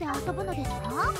で遊ぶのですか？